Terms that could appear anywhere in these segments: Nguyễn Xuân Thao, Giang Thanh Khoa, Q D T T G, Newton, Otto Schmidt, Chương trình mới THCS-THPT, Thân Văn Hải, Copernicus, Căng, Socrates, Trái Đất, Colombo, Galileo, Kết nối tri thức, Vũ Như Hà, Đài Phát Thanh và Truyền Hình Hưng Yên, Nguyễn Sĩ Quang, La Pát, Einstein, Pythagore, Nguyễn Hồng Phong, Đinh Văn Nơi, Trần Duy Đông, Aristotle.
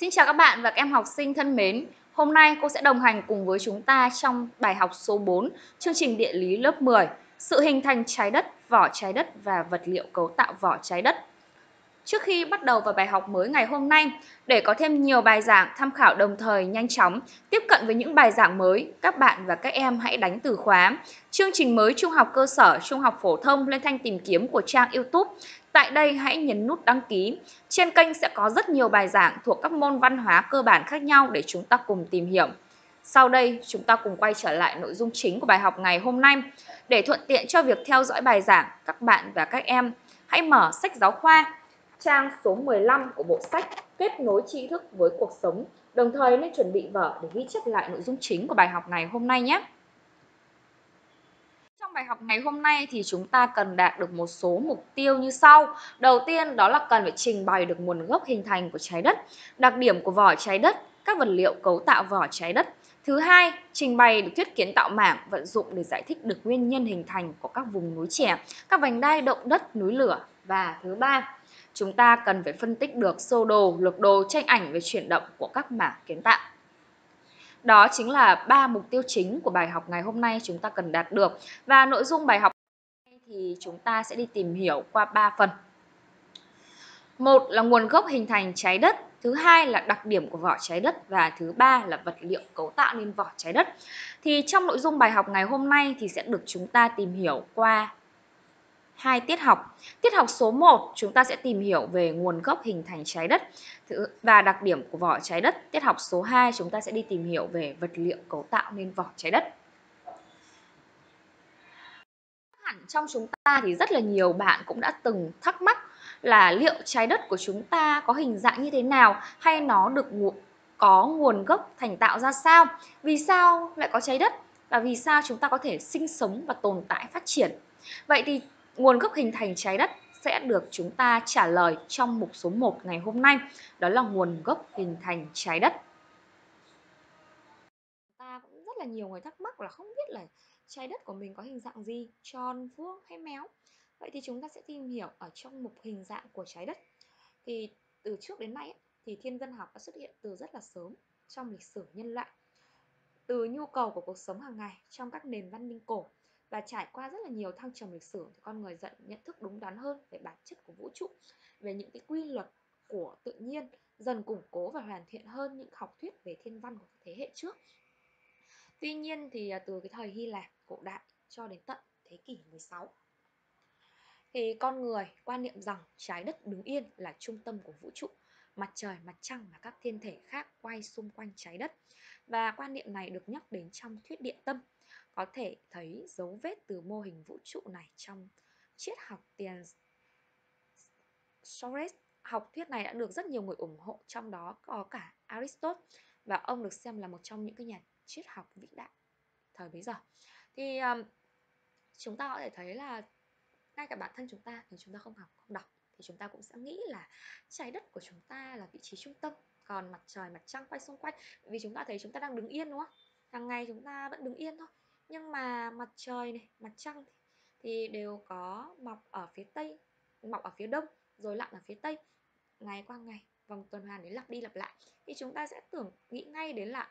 Xin chào các bạn và các em học sinh thân mến. Hôm nay cô sẽ đồng hành cùng với chúng ta trong bài học số 4, chương trình địa lý lớp 10, sự hình thành trái đất, vỏ trái đất và vật liệu cấu tạo vỏ trái đất. Trước khi bắt đầu vào bài học mới ngày hôm nay, để có thêm nhiều bài giảng tham khảo đồng thời nhanh chóng, tiếp cận với những bài giảng mới, các bạn và các em hãy đánh từ khóa chương trình mới trung học cơ sở, trung học phổ thông lên thanh tìm kiếm của trang YouTube. Tại đây hãy nhấn nút đăng ký. Trên kênh sẽ có rất nhiều bài giảng thuộc các môn văn hóa cơ bản khác nhau để chúng ta cùng tìm hiểu. Sau đây chúng ta cùng quay trở lại nội dung chính của bài học ngày hôm nay. Để thuận tiện cho việc theo dõi bài giảng, các bạn và các em hãy mở sách giáo khoa trang số 15 của bộ sách Kết nối tri thức với cuộc sống. Đồng thời nên chuẩn bị vở để ghi chép lại nội dung chính của bài học ngày hôm nay nhé. Trong bài học ngày hôm nay thì chúng ta cần đạt được một số mục tiêu như sau. Đầu tiên đó là cần phải trình bày được nguồn gốc hình thành của trái đất, đặc điểm của vỏ trái đất, các vật liệu cấu tạo vỏ trái đất. Thứ hai, trình bày được thuyết kiến tạo mảng, vận dụng để giải thích được nguyên nhân hình thành của các vùng núi chẻ, các vành đai động đất, núi lửa. Và thứ ba, chúng ta cần phải phân tích được sơ đồ, lược đồ, tranh ảnh về chuyển động của các mảng kiến tạo. Đó chính là ba mục tiêu chính của bài học ngày hôm nay chúng ta cần đạt được. Và nội dung bài học thì chúng ta sẽ đi tìm hiểu qua 3 phần. Một là nguồn gốc hình thành trái đất, thứ hai là đặc điểm của vỏ trái đất và thứ ba là vật liệu cấu tạo nên vỏ trái đất. Thì trong nội dung bài học ngày hôm nay thì sẽ được chúng ta tìm hiểu qua hai tiết học. Tiết học số 1 chúng ta sẽ tìm hiểu về nguồn gốc hình thành trái đất và đặc điểm của vỏ trái đất. Tiết học số 2 chúng ta sẽ đi tìm hiểu về vật liệu cấu tạo nên vỏ trái đất. Hẳn trong chúng ta thì rất là nhiều bạn cũng đã từng thắc mắc là liệu trái đất của chúng ta có hình dạng như thế nào hay nó có nguồn gốc thành tạo ra sao? Vì sao lại có trái đất và vì sao chúng ta có thể sinh sống và tồn tại phát triển? Vậy thì nguồn gốc hình thành trái đất sẽ được chúng ta trả lời trong mục số 1 ngày hôm nay, đó là nguồn gốc hình thành trái đất. Ta cũng rất là nhiều người thắc mắc là không biết là trái đất của mình có hình dạng gì, tròn, vuông hay méo. Vậy thì chúng ta sẽ tìm hiểu ở trong mục hình dạng của trái đất. Thì từ trước đến nay thì thiên văn học đã xuất hiện từ rất là sớm trong lịch sử nhân loại. Từ nhu cầu của cuộc sống hàng ngày trong các nền văn minh cổ, và trải qua rất là nhiều thăng trầm lịch sử thì con người nhận thức đúng đắn hơn về bản chất của vũ trụ, về những cái quy luật của tự nhiên, dần củng cố và hoàn thiện hơn những học thuyết về thiên văn của thế hệ trước. Tuy nhiên thì từ cái thời Hy Lạp cổ đại cho đến tận thế kỷ 16 thì con người quan niệm rằng trái đất đứng yên là trung tâm của vũ trụ, mặt trời, mặt trăng và các thiên thể khác quay xung quanh trái đất. Và quan niệm này được nhắc đến trong thuyết địa tâm. Có thể thấy dấu vết từ mô hình vũ trụ này trong triết học tiền Socrates. Học thuyết này đã được rất nhiều người ủng hộ, trong đó có cả Aristotle, và ông được xem là một trong những cái nhà triết học vĩ đại thời bấy giờ. Thì chúng ta có thể thấy là ngay cả bản thân chúng ta, thì chúng ta không học, không đọc thì chúng ta cũng sẽ nghĩ là trái đất của chúng ta là vị trí trung tâm, còn mặt trời, mặt trăng quay xung quanh. Vì chúng ta thấy chúng ta đang đứng yên đúng không? Hàng ngày chúng ta vẫn đứng yên thôi. Nhưng mà mặt trời này, mặt trăng thì đều có mọc ở phía tây, mọc ở phía đông rồi lặn ở phía tây, ngày qua ngày, vòng tuần hoàn đấy lặp đi lặp lại. Thì chúng ta sẽ nghĩ ngay đến là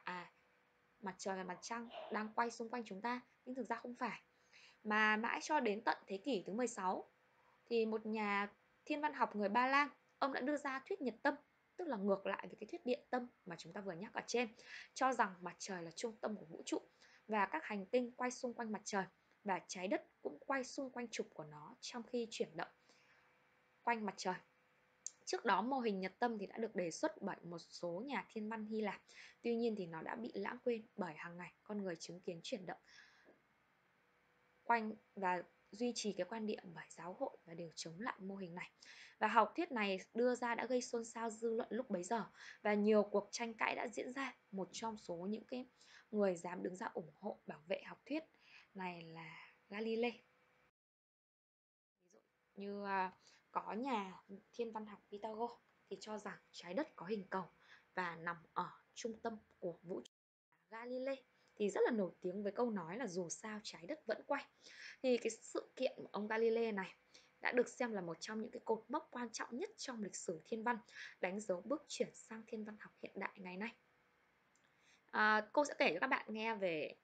mặt trời và mặt trăng đang quay xung quanh chúng ta, nhưng thực ra không phải. Mà mãi cho đến tận thế kỷ thứ 16 thì một nhà thiên văn học người Ba Lan, ông đã đưa ra thuyết nhiệt tâm, tức là ngược lại với cái thuyết địa tâm mà chúng ta vừa nhắc ở trên, cho rằng mặt trời là trung tâm của vũ trụ và các hành tinh quay xung quanh mặt trời và trái đất cũng quay xung quanh trục của nó trong khi chuyển động quanh mặt trời. Trước đó mô hình nhật tâm thì đã được đề xuất bởi một số nhà thiên văn Hy Lạp. Tuy nhiên thì nó đã bị lãng quên bởi hàng ngày con người chứng kiến chuyển động quanh và duy trì cái quan điểm bởi giáo hội và đều chống lại mô hình này. Và học thuyết này đưa ra đã gây xôn xao dư luận lúc bấy giờ và nhiều cuộc tranh cãi đã diễn ra. Một trong số những cái người dám đứng ra ủng hộ bảo vệ học thuyết này là Galileo. Ví dụ như có nhà thiên văn học Pythagore thì cho rằng trái đất có hình cầu và nằm ở trung tâm của vũ trụ. Galileo thì rất là nổi tiếng với câu nói là dù sao trái đất vẫn quay. Thì cái sự kiện của ông Galileo này đã được xem là một trong những cái cột mốc quan trọng nhất trong lịch sử thiên văn, đánh dấu bước chuyển sang thiên văn học hiện đại ngày nay. Cô sẽ kể cho các bạn nghe về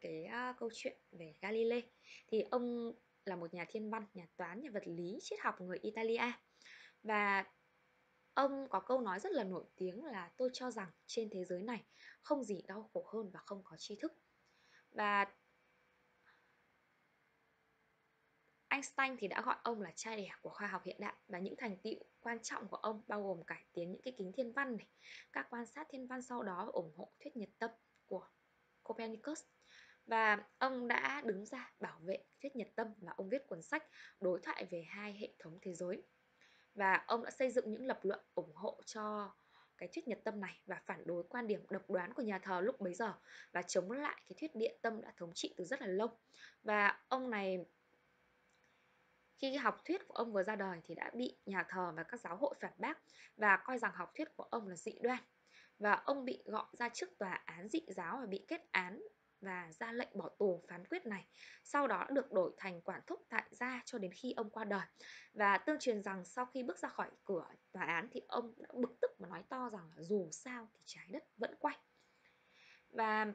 cái câu chuyện về Galileo. Thì ông là một nhà thiên văn, nhà toán, nhà vật lý, triết học người Italia. Và ông có câu nói rất là nổi tiếng là tôi cho rằng trên thế giới này không gì đau khổ hơn và không có tri thức. Và Einstein thì đã gọi ông là cha đẻ của khoa học hiện đại, và những thành tựu quan trọng của ông bao gồm cải tiến những cái kính thiên văn này, các quan sát thiên văn sau đó, ủng hộ thuyết nhiệt tâm của Copernicus. Và ông đã đứng ra bảo vệ thuyết nhiệt tâm và ông viết cuốn sách đối thoại về hai hệ thống thế giới. Và ông đã xây dựng những lập luận ủng hộ cho cái thuyết nhiệt tâm này và phản đối quan điểm độc đoán của nhà thờ lúc bấy giờ và chống lại cái thuyết địa tâm đã thống trị từ rất là lâu. Và ông này, khi học thuyết của ông vừa ra đời thì đã bị nhà thờ và các giáo hội phản bác và coi rằng học thuyết của ông là dị đoan. Và ông bị gọi ra trước tòa án dị giáo và bị kết án và ra lệnh bỏ tù phán quyết này. Sau đó được đổi thành quản thúc tại gia cho đến khi ông qua đời. Và tương truyền rằng sau khi bước ra khỏi cửa tòa án thì ông đã bực tức và nói to rằng là dù sao thì trái đất vẫn quay. Và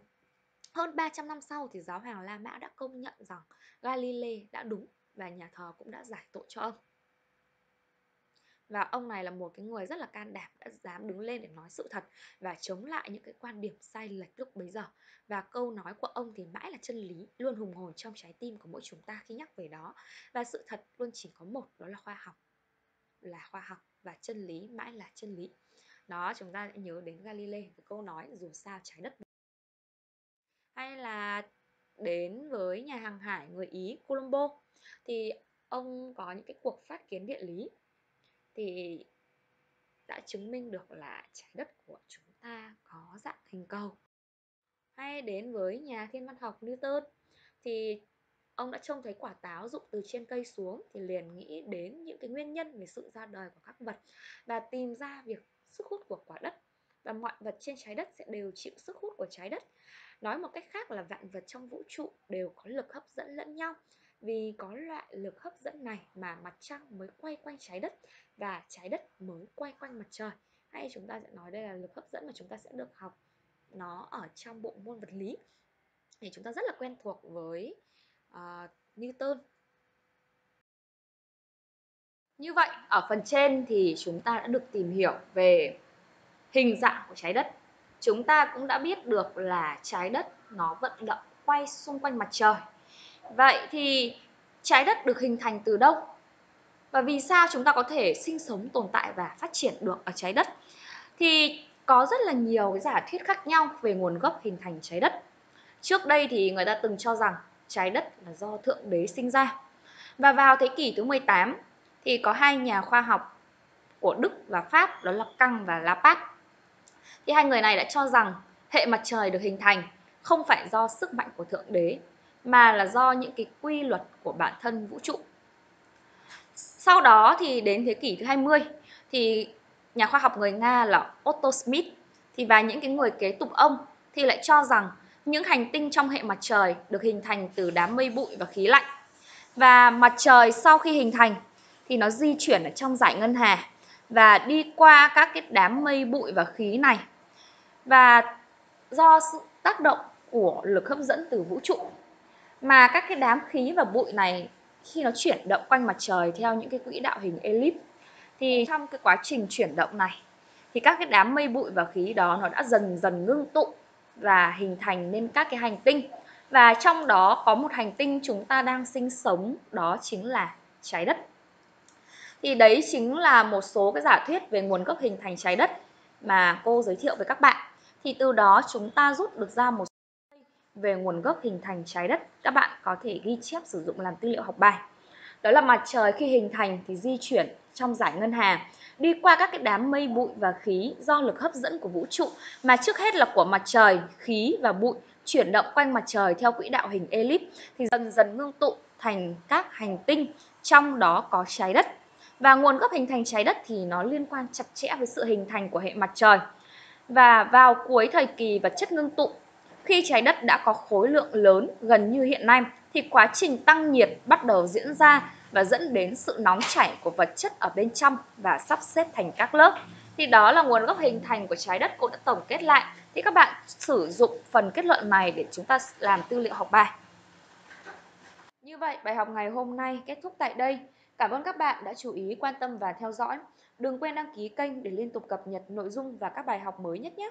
hơn 300 năm sau thì giáo hoàng La Mã đã công nhận rằng Galileo đã đúng và nhà thờ cũng đã giải tội cho ông. Và ông này là một cái người rất là can đảm, đã dám đứng lên để nói sự thật và chống lại những cái quan điểm sai lệch lúc bấy giờ. Và câu nói của ông thì mãi là chân lý, luôn hùng hồn trong trái tim của mỗi chúng ta khi nhắc về đó. Và sự thật luôn chỉ có một, đó là khoa học và chân lý mãi là chân lý. Đó, chúng ta sẽ nhớ đến Galileo với câu nói dù sao trái đất. Hay là đến với nhà hàng hải người Ý Colombo, thì ông có những cái cuộc phát kiến địa lý thì đã chứng minh được là trái đất của chúng ta có dạng hình cầu. Hay đến với nhà thiên văn học Newton, thì ông đã trông thấy quả táo rụng từ trên cây xuống thì liền nghĩ đến những cái nguyên nhân về sự ra đời của các vật và tìm ra việc sức hút của quả đất, và mọi vật trên trái đất sẽ đều chịu sức hút của trái đất. Nói một cách khác là vạn vật trong vũ trụ đều có lực hấp dẫn lẫn nhau. Vì có loại lực hấp dẫn này mà mặt trăng mới quay quanh trái đất và trái đất mới quay quanh mặt trời. Hay chúng ta sẽ nói đây là lực hấp dẫn mà chúng ta sẽ được học nó ở trong bộ môn vật lý. Thì chúng ta rất là quen thuộc với Newton. Như vậy, ở phần trên thì chúng ta đã được tìm hiểu về hình dạng của trái đất. Chúng ta cũng đã biết được là trái đất nó vận động quay xung quanh mặt trời. Vậy thì trái đất được hình thành từ đâu? Và vì sao chúng ta có thể sinh sống, tồn tại và phát triển được ở trái đất? Thì có rất là nhiều cái giả thuyết khác nhau về nguồn gốc hình thành trái đất. Trước đây thì người ta từng cho rằng trái đất là do Thượng Đế sinh ra. Và vào thế kỷ thứ 18 thì có hai nhà khoa học của Đức và Pháp, đó là Căng và La Pát. Thì hai người này đã cho rằng hệ mặt trời được hình thành không phải do sức mạnh của Thượng Đế, mà là do những cái quy luật của bản thân vũ trụ. Sau đó thì đến thế kỷ thứ 20 thì nhà khoa học người Nga là Otto Schmidt thì và những cái người kế tục ông thì lại cho rằng những hành tinh trong hệ mặt trời được hình thành từ đám mây bụi và khí lạnh. Và mặt trời sau khi hình thành thì nó di chuyển ở trong dải ngân hà và đi qua các cái đám mây bụi và khí này. Và do sự tác động của lực hấp dẫn từ vũ trụ mà các cái đám khí và bụi này khi nó chuyển động quanh mặt trời theo những cái quỹ đạo hình elip thì trong cái quá trình chuyển động này thì các cái đám mây bụi và khí đó nó đã dần dần ngưng tụ và hình thành nên các cái hành tinh. Và trong đó có một hành tinh chúng ta đang sinh sống, đó chính là trái đất. Thì đấy chính là một số cái giả thuyết về nguồn gốc hình thành trái đất mà cô giới thiệu với các bạn. Thì từ đó chúng ta rút được ra một về nguồn gốc hình thành trái đất các bạn có thể ghi chép sử dụng làm tư liệu học bài. Đó là mặt trời khi hình thành thì di chuyển trong dải ngân hà, đi qua các cái đám mây bụi và khí do lực hấp dẫn của vũ trụ, mà trước hết là của mặt trời, khí và bụi chuyển động quanh mặt trời theo quỹ đạo hình elip thì dần dần ngưng tụ thành các hành tinh, trong đó có trái đất. Và nguồn gốc hình thành trái đất thì nó liên quan chặt chẽ với sự hình thành của hệ mặt trời. Và vào cuối thời kỳ vật chất ngưng tụ, Khi trái đất đã có khối lượng lớn gần như hiện nay thì quá trình tăng nhiệt bắt đầu diễn ra và dẫn đến sự nóng chảy của vật chất ở bên trong và sắp xếp thành các lớp. Thì đó là nguồn gốc hình thành của trái đất, cô đã tổng kết lại. Thì các bạn sử dụng phần kết luận này để chúng ta làm tư liệu học bài. Như vậy, bài học ngày hôm nay kết thúc tại đây. Cảm ơn các bạn đã chú ý, quan tâm và theo dõi. Đừng quên đăng ký kênh để liên tục cập nhật nội dung và các bài học mới nhất nhé!